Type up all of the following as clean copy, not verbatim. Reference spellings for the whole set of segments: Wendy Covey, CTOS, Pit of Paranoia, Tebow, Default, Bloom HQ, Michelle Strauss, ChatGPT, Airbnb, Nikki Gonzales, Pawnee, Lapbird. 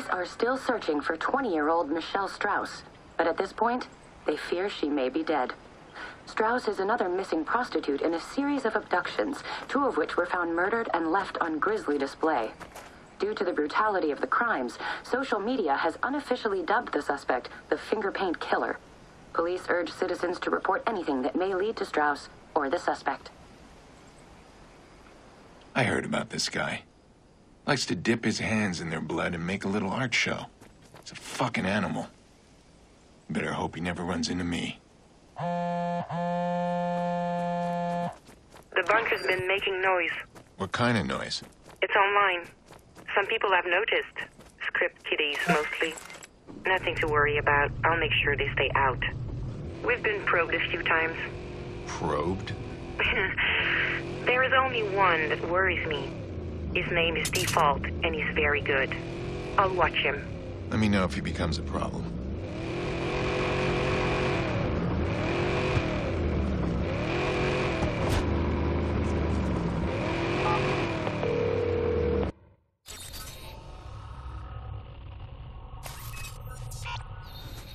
Police are still searching for 20-year-old Michelle Strauss, but at this point, they fear she may be dead. Strauss is another missing prostitute in a series of abductions, two of which were found murdered and left on grisly display. Due to the brutality of the crimes, social media has unofficially dubbed the suspect the fingerpaint killer. Police urge citizens to report anything that may lead to Strauss or the suspect. I heard about this guy. Likes to dip his hands in their blood and make a little art show. He's a fucking animal. Better hope he never runs into me. The bunk has been making noise. What kind of noise? It's online. Some people have noticed. Script kiddies, mostly. Nothing to worry about. I'll make sure they stay out. We've been probed a few times. Probed? There is only one that worries me. His name is Default, and he's very good. I'll watch him. Let me know if he becomes a problem.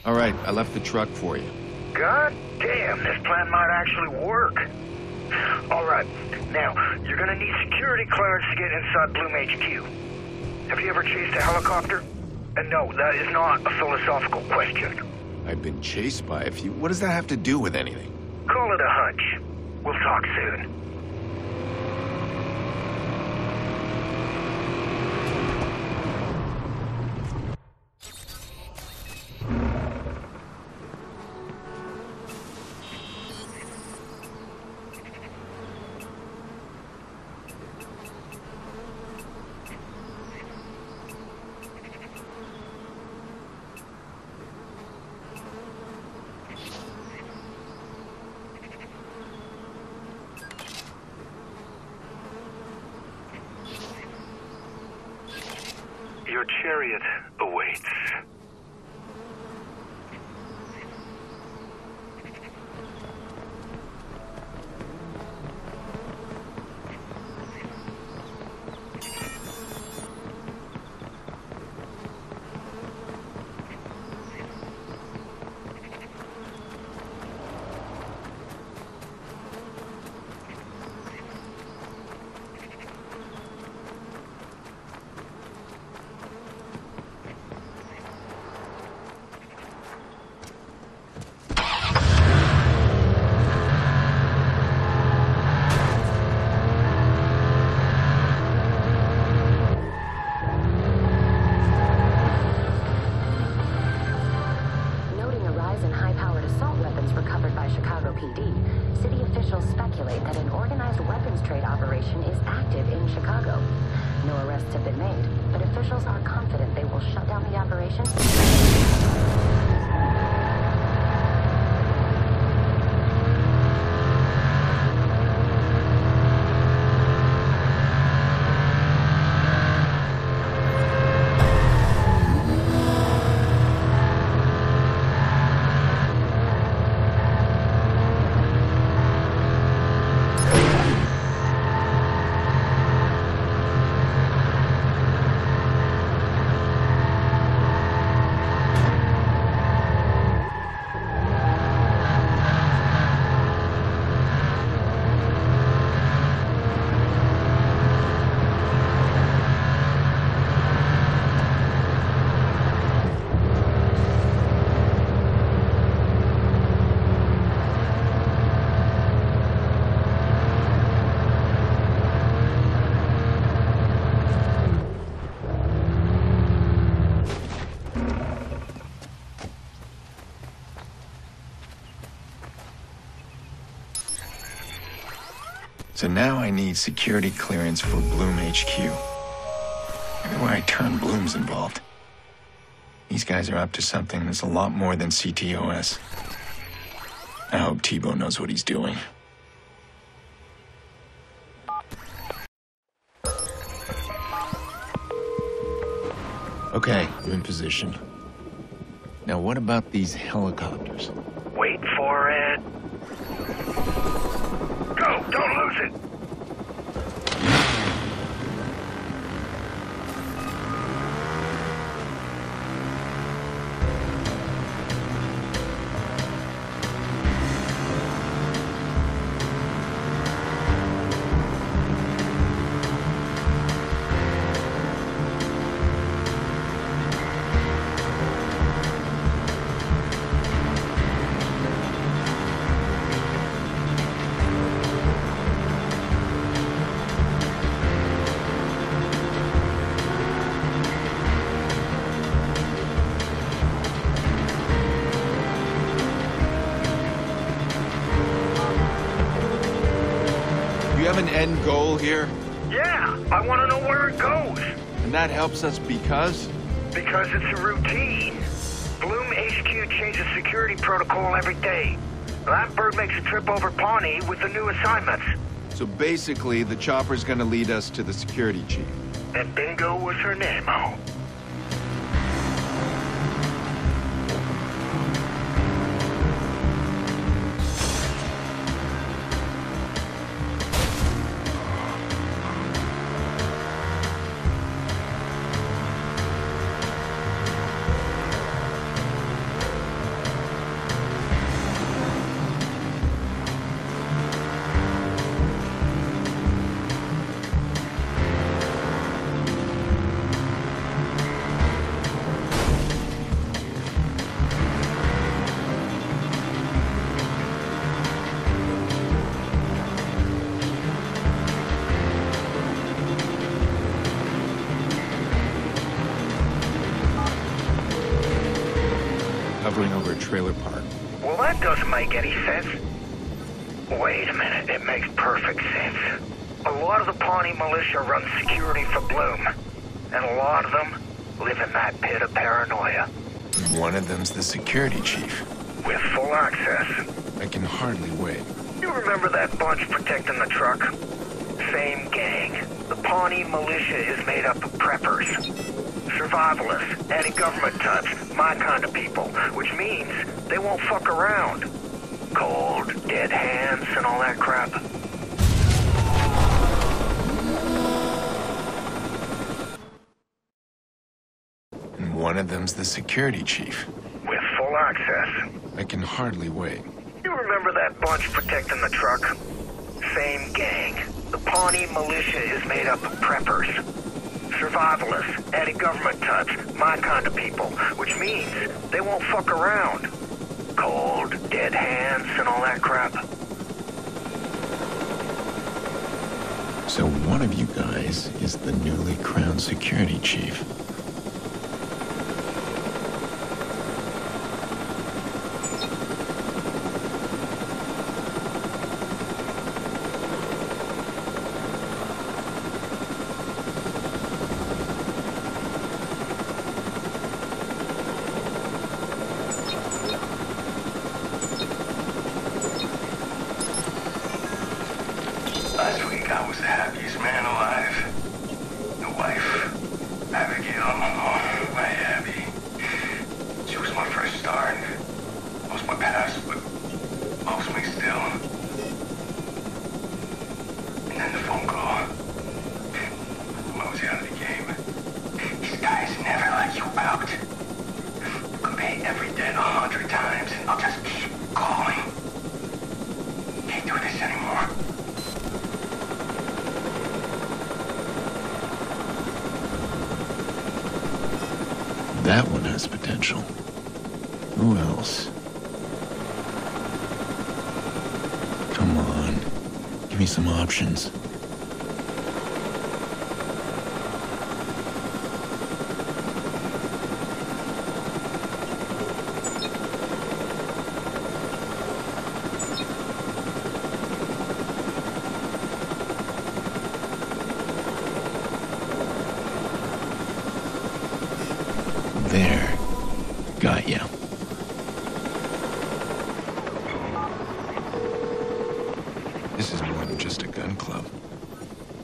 All right, I left the truck for you. God damn, this plan might actually work. All right, now, you're gonna need security clearance to get inside Bloom HQ. Have you ever chased a helicopter? And no, that is not a philosophical question. I've been chased by a few. What does that have to do with anything? Call it a hunch. We'll talk soon. Your chariot awaits. So now I need security clearance for Bloom HQ. Everywhere I turn, Bloom's involved. These guys are up to something that's a lot more than CTOS. I hope Tebow knows what he's doing. Okay, I'm in position. Now what about these helicopters? Wait for it. Go! Don't lose it! you have an end goal here? Yeah, I want to know where it goes. And that helps us because? Because it's a routine. Bloom HQ changes security protocol every day. Lapbird makes a trip over Pawnee with the new assignments. So basically, the chopper's going to lead us to the security chief. And bingo was her name. Oh. Over a trailer park. Well, that doesn't make any sense. Wait a minute, it makes perfect sense. A lot of the Pawnee militia run security for Bloom, and a lot of them live in that pit of paranoia. One of them's the security chief. With full access. I can hardly wait. You remember that bunch protecting the truck? Same gang. The Pawnee militia is made up of preppers. Survivalists, anti-government types, my kind of people, which means they won't fuck around. Cold, dead hands, and all that crap. And one of them's the security chief. With full access. I can hardly wait. You remember that bunch protecting the truck? Same gang. The Pawnee militia is made up of preppers. Survivalists, anti-government types, my kind of people, which means they won't fuck around. Cold, dead hands, and all that crap. So one of you guys is the newly crowned security chief. That one has potential. Who else? Come on. Give me some options. This is more than just a gun club.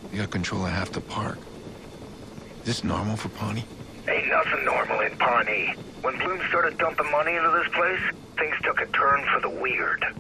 They got control of half the park. Is this normal for Pawnee? Ain't nothing normal in Pawnee. When Bloom started dumping money into this place, things took a turn for the weird.